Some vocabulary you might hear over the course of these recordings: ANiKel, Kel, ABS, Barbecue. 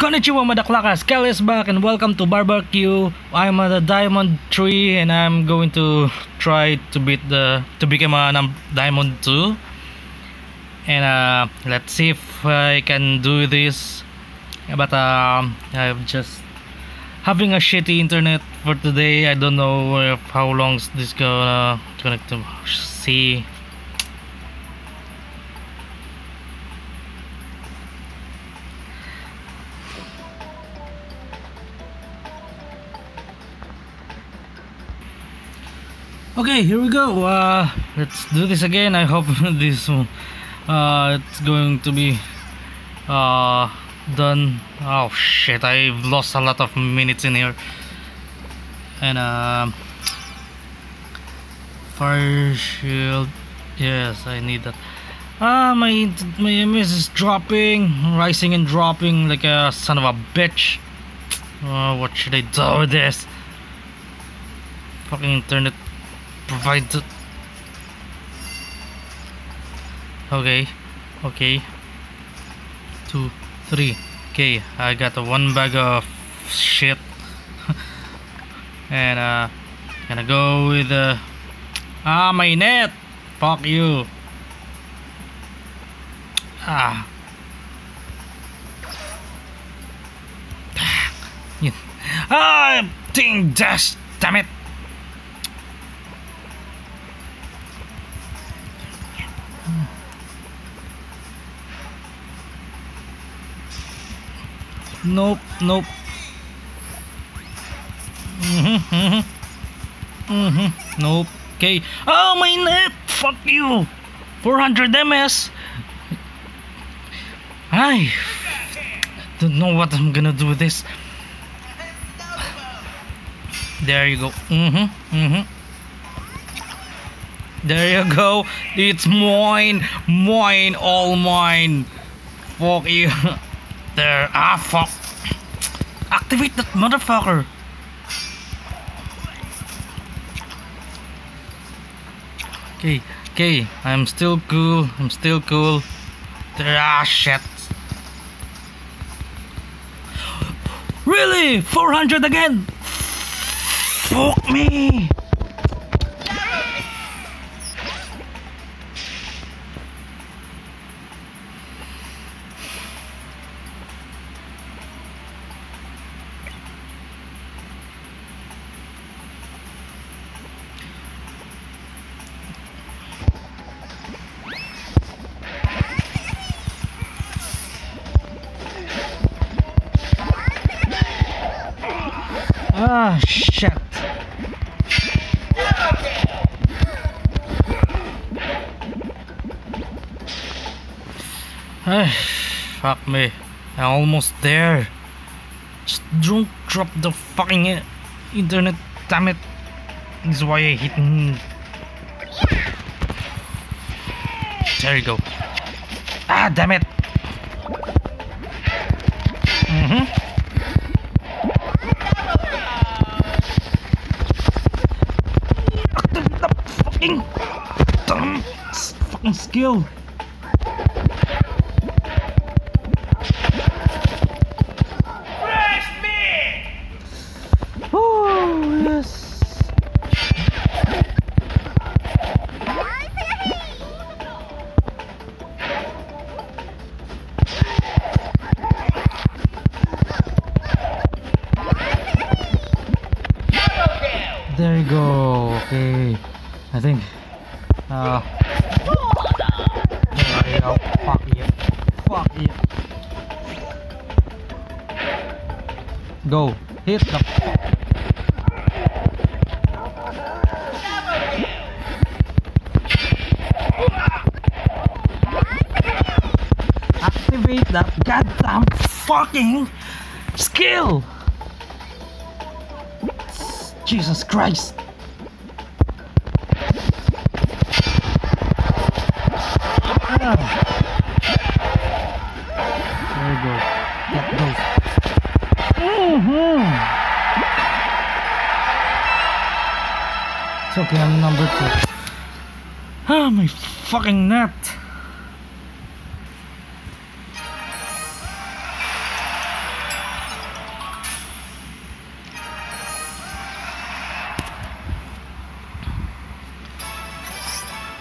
Konnichiwa Madaklakas, Kel is back and welcome to Barbecue. I'm at the Diamond 3 and I'm going to try to become a Diamond 2. And let's see if I can do this. But I'm just having a shitty internet for today. I don't know how long this gonna connect to see. Okay, here we go. Let's do this again. I hope this it's going to be done. Oh shit, I've lost a lot of minutes in here. And fire shield, yes, I need that. My MS is dropping, rising and dropping like a son of a bitch. What should I do with this? Fucking internet. Provided. Okay, 2, 3. Okay, I got one bag of shit. And gonna go with my net. Fuck you. Ding dash, damn it. Nope. Nope. Okay. Oh, my net! Fuck you! 400 MS! I don't know what I'm gonna do with this. There you go. There you go. It's mine! Mine! All mine! Fuck you! There. Ah, fuck. Activate that motherfucker. Okay. I'm still cool. There. Ah, shit. Really? 400 again? Fuck me. Ah, shit. Fuck me. I'm almost there. Just don't drop the fucking internet, damn it. This is why I hit. There you go. Ah, damn it. Fucking skill. Fresh me. Oh yes. There you go. Okay. I think there you go. Fuck you. Go. Hit the activate that goddamn fucking skill. Jesus Christ. There you go. Get those. It's okay, I'm number 2. Ah, my fucking net.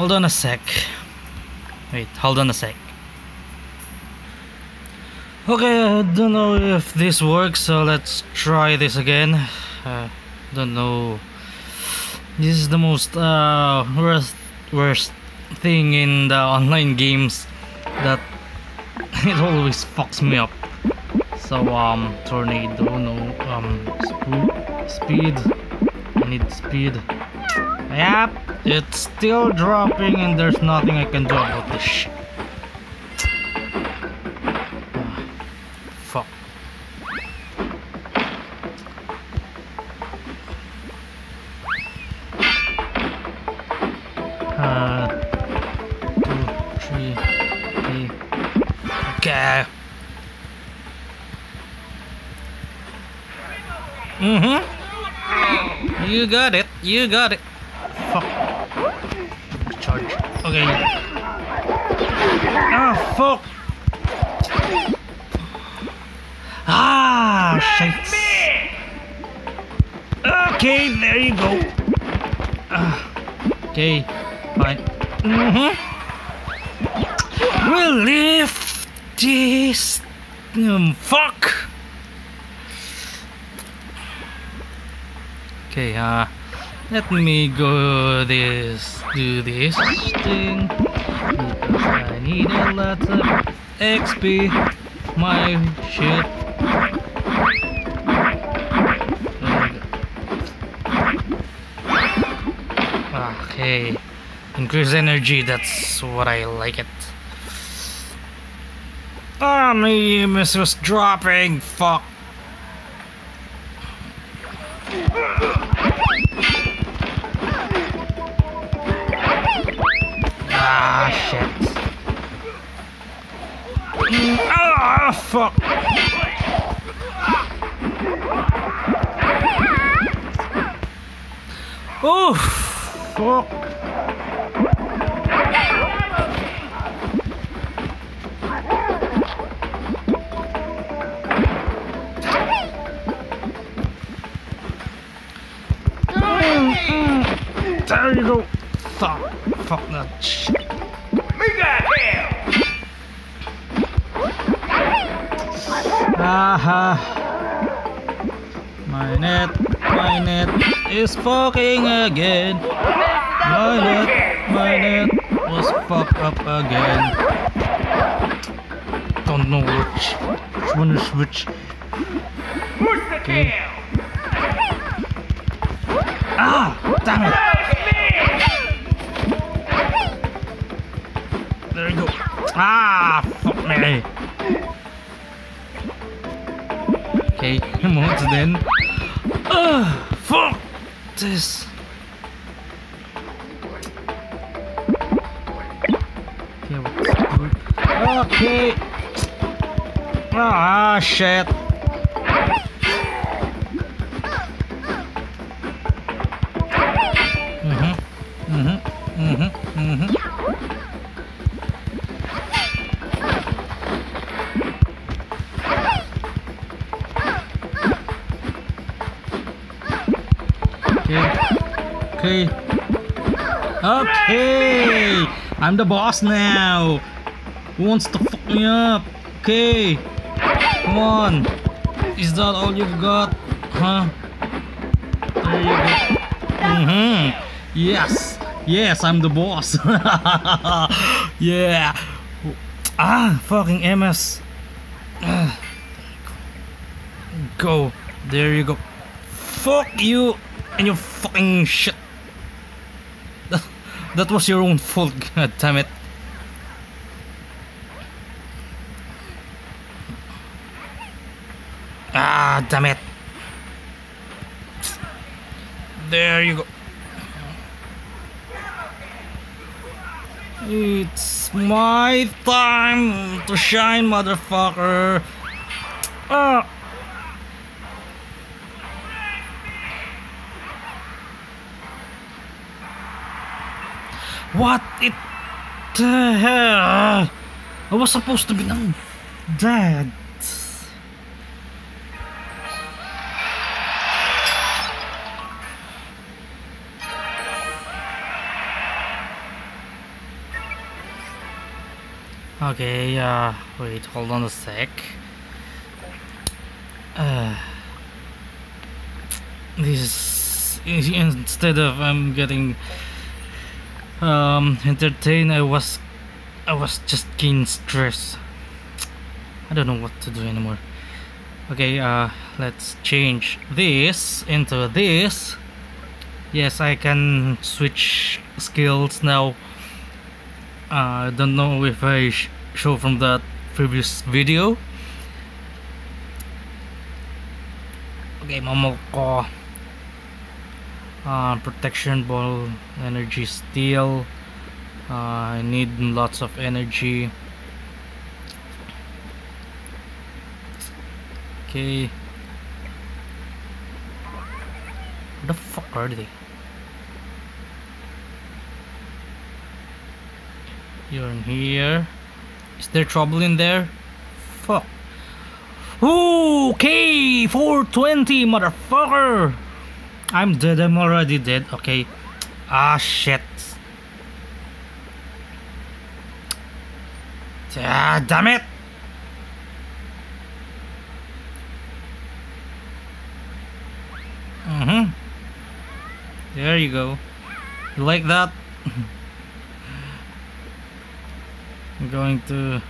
Hold on a sec. Wait, hold on a sec. Okay, I don't know if this works, so let's try this again. Don't know. This is the most worst thing in the online games, that it always fucks me up. So tornado, no, speed. I need speed. Yep, it's still dropping and there's nothing I can do about this shit. Fuck. Okay. Mm-hmm. You got it. You got it. Fuck. Charge. Okay. Ah, fuck. Ah, shit. Okay, there you go. Okay, fine. Mm-hmm. We'll lift this. Fuck. Okay, let me go do this thing, because I need a lot of XP, my shit. Okay, increase energy, that's what I like it. Ah, my EMS was dropping, fuck. Ah, shit. Ah, fuck. Oh, fuck. There you go. Fuck. Fuck that shit. Aha! My net is fucking again. My net was fucked up again. Don't know which one is which. Okay. Ah! Damn it! There you go. Ah! Fuck me! Okay, once then. Fuck this. Okay. Ah, shit. Okay, I'm the boss now. Who wants to fuck me up? Okay, come on. Is that all you've got? Huh? There you go. Mm-hmm. Yes, yes, I'm the boss. Yeah. Ah, fucking MS. Go. There you go. Fuck you and your fucking shit. That was your own fault, god damn it. Ah, damn it. There you go. It's my time to shine, motherfucker. Ah. What it the hell? I was supposed to be dead. Okay, wait, hold on a sec. This is, instead of I'm getting entertained, I was just getting stressed. I don't know what to do anymore. Okay, let's change this into this. Yes, I can switch skills now. I don't know if I show from that previous video. Okay, Momoko. Protection ball, energy steel. I need lots of energy. Okay. What the fuck are they? You're in here. Is there trouble in there? Fuck. Okay, 420, motherfucker. I'm dead. I'm already dead. Okay. Ah, shit. Ah, damn it. Mm-hmm. There you go. You like that? I'm going to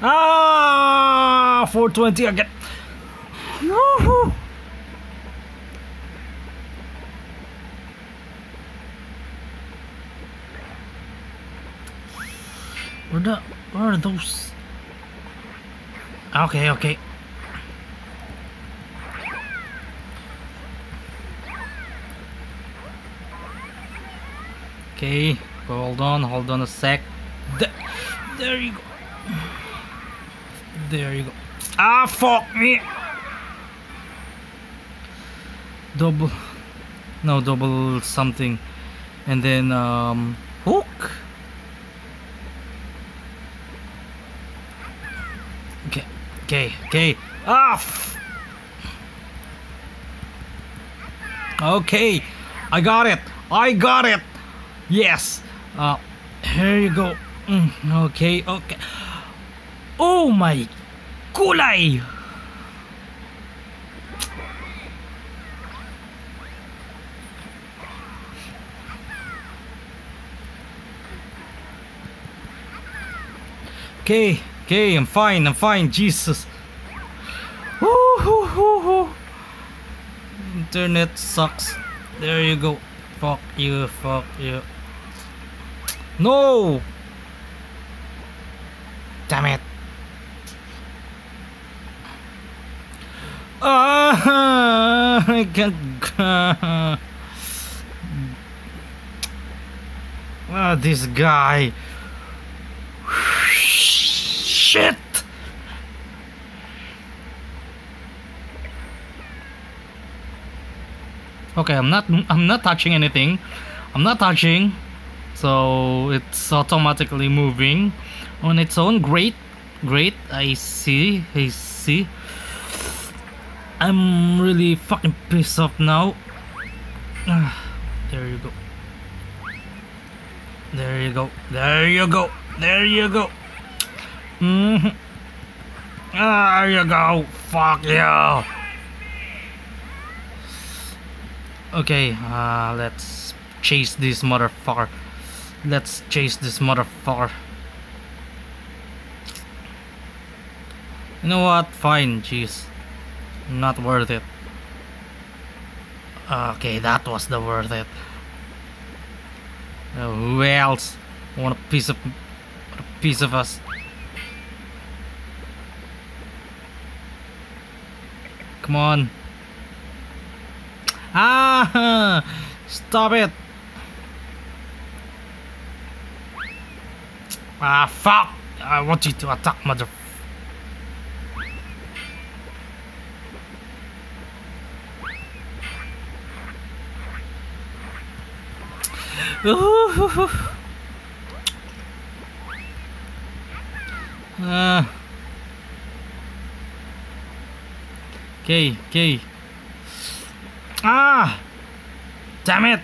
420 again. Woohoo! Where are those? Okay, okay. Okay, hold on a sec. There you go. There you go. Ah, fuck me. Double. No, double something. And then, hook. Okay, okay, okay. Ah, okay. I got it. I got it. Yes. Here you go. Okay, okay. Oh my kulay! Okay, okay, I'm fine, Jesus. Woo-hoo-hoo-hoo. Internet sucks. There you go. Fuck you, fuck you. No! Damn it. I can't. This guy. Shit. Okay, I'm not touching anything. I'm not touching. So it's automatically moving on its own. Great. I see. I'm really fucking pissed off now. There you go. There you go. There you go. There you go. Mm-hmm. There you go. Fuck you. Okay, let's chase this motherfucker. Let's chase this motherfucker. You know what? Fine, jeez. Not worth it. Okay, that was the worth it. Who else want a piece of us? Come on. Ah, stop it. Ah, fuck. I want you to attack, motherfucker. Okay, okay. Ah, damn it.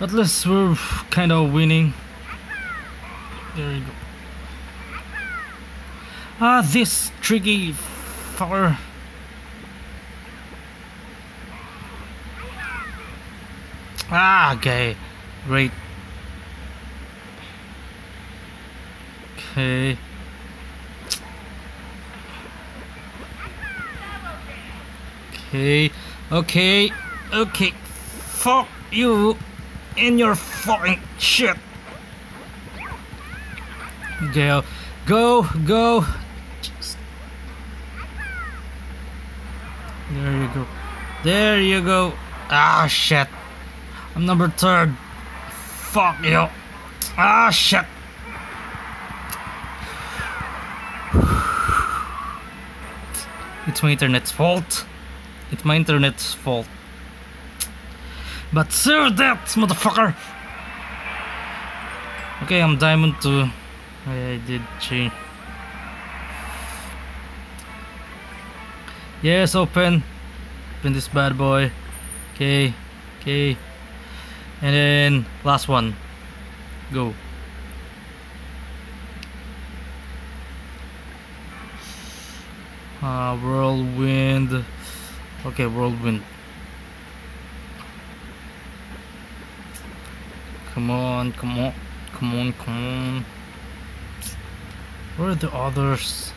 At least we're kind of winning. There you go. Ah, this tricky fire. Ah, okay, great. Okay. Okay, okay, okay. Fuck you and your fucking shit. Go, go, go. There you go. There you go. Ah, shit. I'm number third. Fuck you. Ah, shit. It's my internet's fault. It's my internet's fault. But serve that, motherfucker! Okay, I'm diamond 2. I did change. Yes, open. Open this bad boy. Okay, okay. And then last one. Go. Whirlwind. Okay, whirlwind. Come on, come on, come on, come on. Where are the others?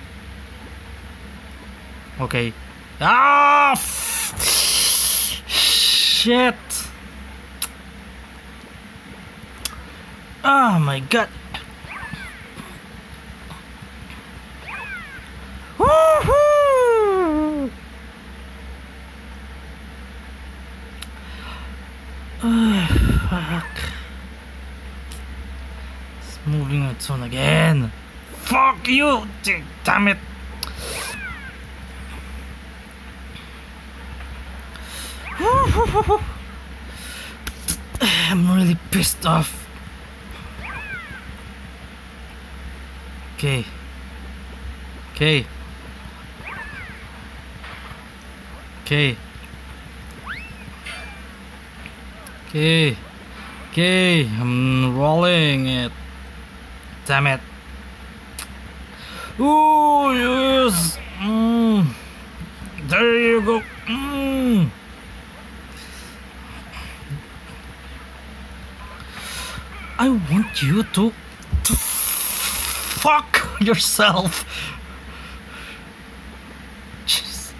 Okay. Ah! Shit! Oh my god! Woohoo! Fuck! It's moving its own again. Fuck you! Damn it! I'm really pissed off. Okay. Okay. Okay. Okay. Okay. I'm rolling it. Damn it. Ooh, yes. There you go. I want you to fuck yourself. Jeez.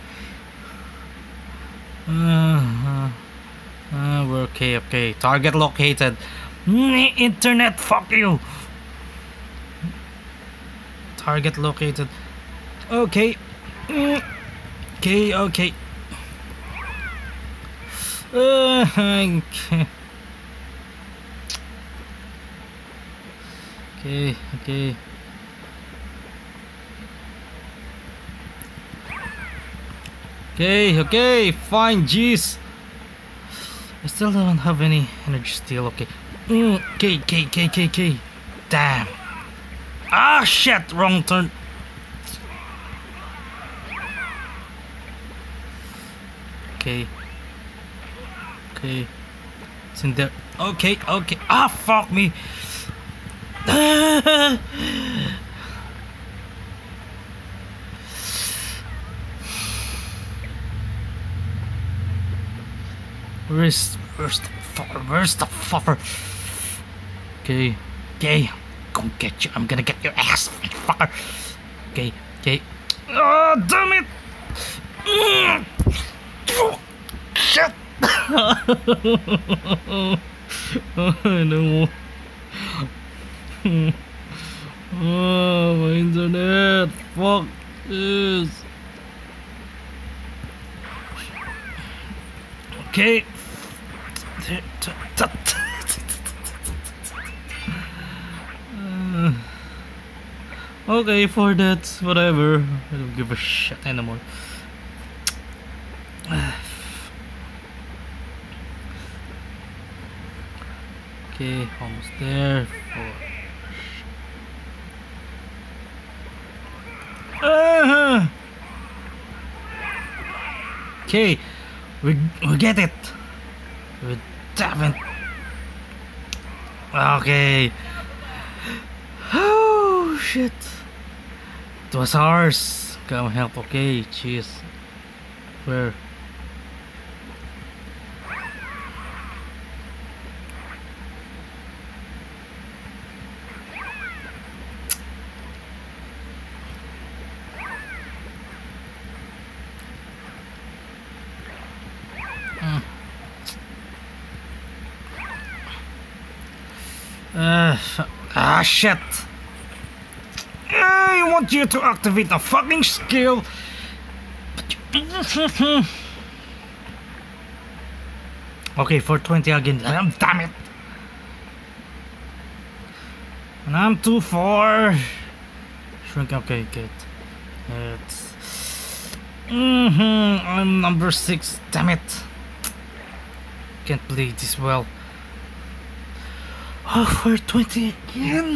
We're okay, okay. Target located. Internet, fuck you. Target located. Okay. Okay, okay. Okay. Okay, okay. Okay, okay, fine, jeez. I still don't have any energy still, okay. Okay, okay, okay, okay, okay. Damn. Ah, shit, wrong turn. Okay. Okay. It's in there. Okay, okay. Ah, fuck me. Where's the fucker? Okay, okay, I'm gonna get you. I'm gonna get your ass, fucker. Okay, okay. Oh, damn it! Shit! I know. Oh, my internet! Fuck this! Okay. Okay, for that, whatever. I don't give a shit anymore. Okay, almost there. Four. Okay, we get it. We haven't. Okay. Oh shit. It was ours. Come help. Okay, jeez. Where? Ah shit! I want you to activate a fucking skill. Okay, 420 again. Damn it! And I'm 2-4. Shrink. Okay, good. It's. I'm number 6. Damn it! Can't play this well. Oh, 420 again!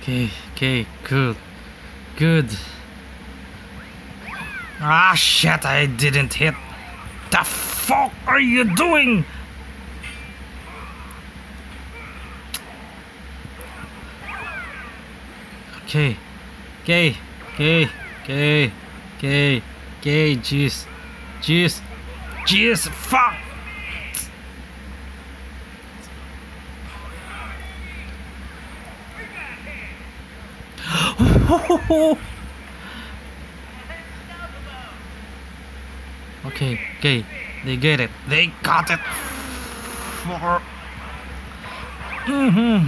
Okay, okay, good. Good. Ah shit, I didn't hit. The fuck are you doing? Okay. Okay. Okay. Okay. Okay. Okay. Jeez. Jeez. Jeez. Fuck. Okay, okay, they get it. They got it. There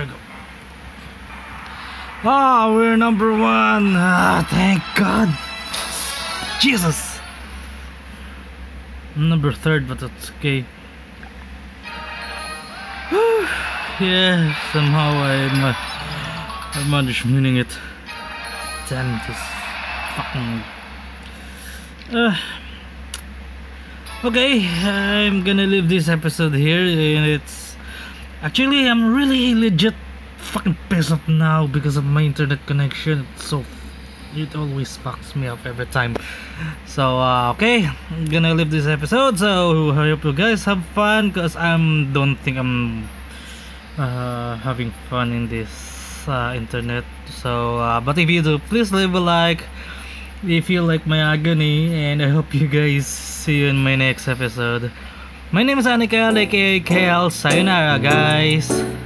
you go. Ah, oh, we're number 1. Ah, thank God. Jesus. Number 3rd, but that's okay. Yeah, somehow I managed winning it. Damn this fucking. Okay, I'm gonna leave this episode here, and it's actually I'm really legit fucking pissed off now because of my internet connection. It's so it always fucks me up every time. So okay, I'm gonna leave this episode. So I hope you guys have fun, cause I'm don't think I'm. Having fun in this internet. So but if you do, please leave a like if you like my agony, and I hope you guys see you in my next episode. My name is ANiKel, aka Kel. Sayonara guys.